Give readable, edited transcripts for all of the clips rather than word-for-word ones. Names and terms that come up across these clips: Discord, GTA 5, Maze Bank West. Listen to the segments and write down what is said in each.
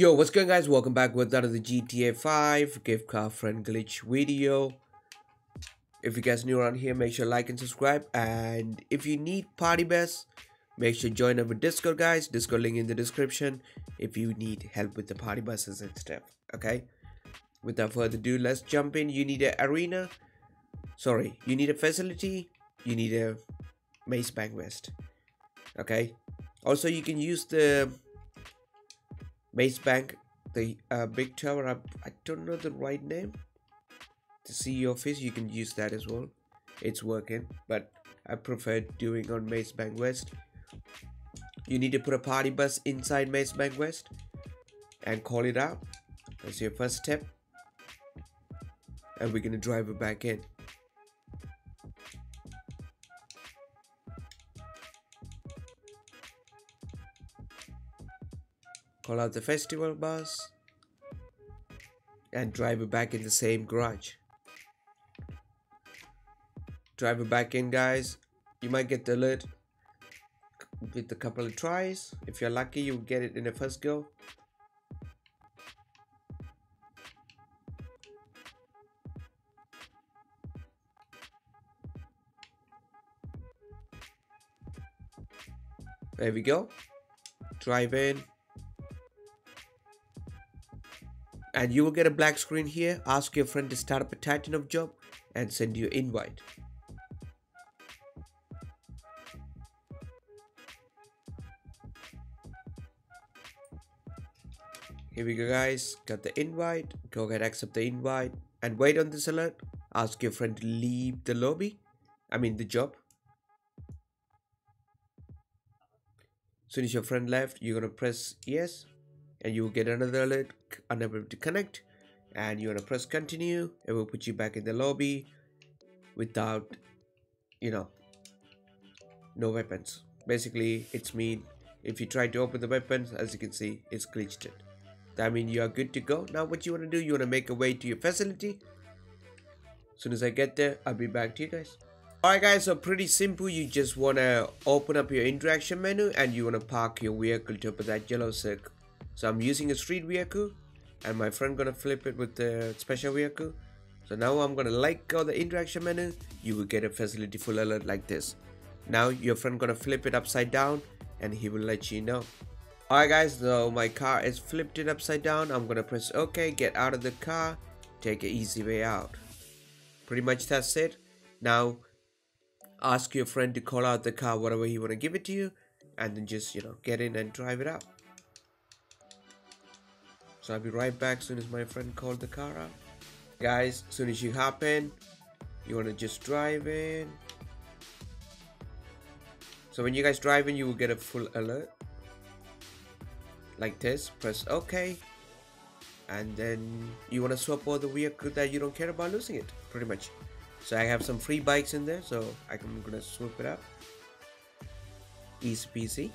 Yo, what's going guys, welcome back with another GTA 5 gift card friend glitch video. If you guys are new around here, make sure like and subscribe, and if you need party best, make sure join over Discord guys, Discord link in the description if you need help with the party buses and stuff. Okay, without further ado, let's jump in. You need an arena, sorry, you need a facility, you need a Maze Bank West. Okay, also you can use the Maze Bank, the big tower, I don't know the right name, to see your face. You can use that as well, it's working, but I prefer doing on Maze Bank West. You need to put a party bus inside Maze Bank West and call it out. That's your first step, and we're gonna drive it back in. Call out the festival bus and drive it back in the same garage. Drive it back in guys. You might get the alert with a couple of tries. If you're lucky, you'll get it in the first go. There we go. Drive in. And you will get a black screen here. Ask your friend to start up a Titan job and send you an invite. Here we go guys, got the invite. Go ahead, accept the invite and wait on this alert. Ask your friend to leave the lobby, I mean the job. As soon as your friend left, you're gonna press yes. And you will get another alert, unable to connect, and you want to press continue. It will put you back in the lobby without, you know, no weapons. Basically, it's mean if you try to open the weapons, as you can see, it's glitched it. That means you are good to go. Now what you want to do, you want to make a way to your facility. As soon as I get there, I'll be back to you guys. Alright guys, so pretty simple. You just want to open up your interaction menu and you want to park your vehicle to open that yellow circle. So I'm using a street vehicle and my friend gonna flip it with the special vehicle. So now I'm gonna let go the interaction menu. You will get a facility full alert like this. Now your friend gonna flip it upside down and he will let you know. Alright guys, so my car is flipped it upside down. I'm gonna press OK, get out of the car, take an easy way out. Pretty much that's it. Now ask your friend to call out the car, whatever he wanna give it to you, and then just, you know, get in and drive it out. So I'll be right back as soon as my friend called the car out. Guys, as soon as you hop in, you want to just drive in. So when you guys drive in, you will get a full alert like this. Press OK, and then you want to swap all the vehicle that you don't care about losing it, pretty much. So I have some free bikes in there, so I'm gonna swoop it up. Easy peasy.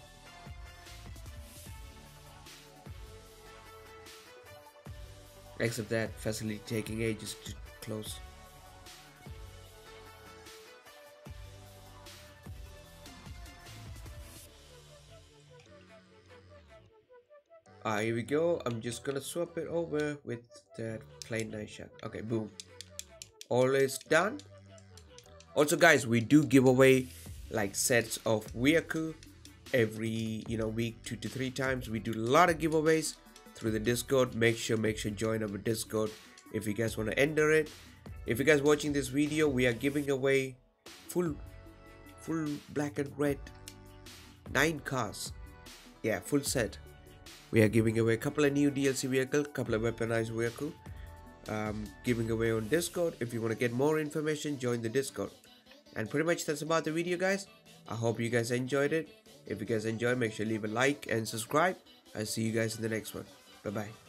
Except that facility taking ages to close. Ah, here we go. I'm just gonna swap it over with that plain nice shot. Okay, boom. All is done. Also, guys, we do give away like sets of vehicle every week, 2 to 3 times. We do a lot of giveaways through the Discord. Make sure join our Discord if you guys want to enter it. If you guys watching this video, we are giving away full black and red 9 cars. Yeah, full set. We are giving away a couple of new DLC vehicles, couple of weaponized vehicle. Giving away on Discord. If you want to get more information, join the Discord. And pretty much that's about the video guys. I hope you guys enjoyed it. If you guys enjoyed, make sure leave a like and subscribe. I'll see you guys in the next one. Bye-bye.